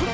心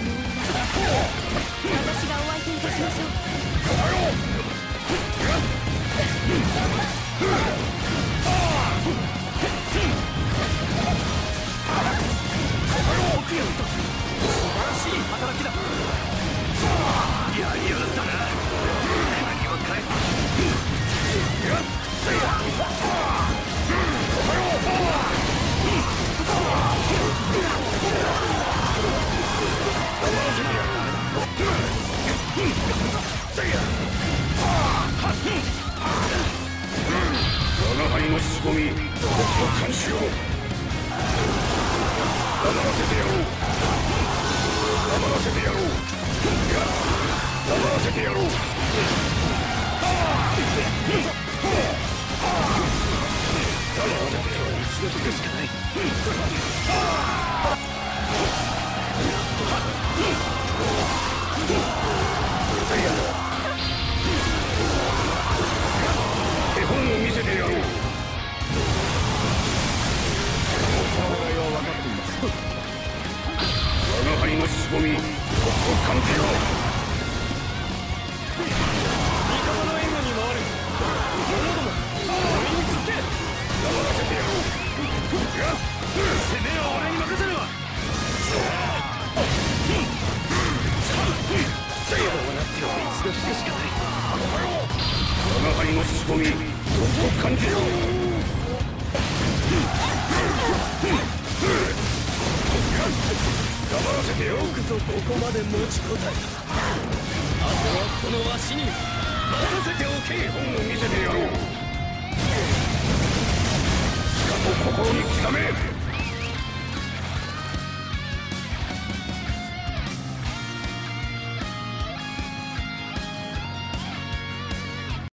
に刻め。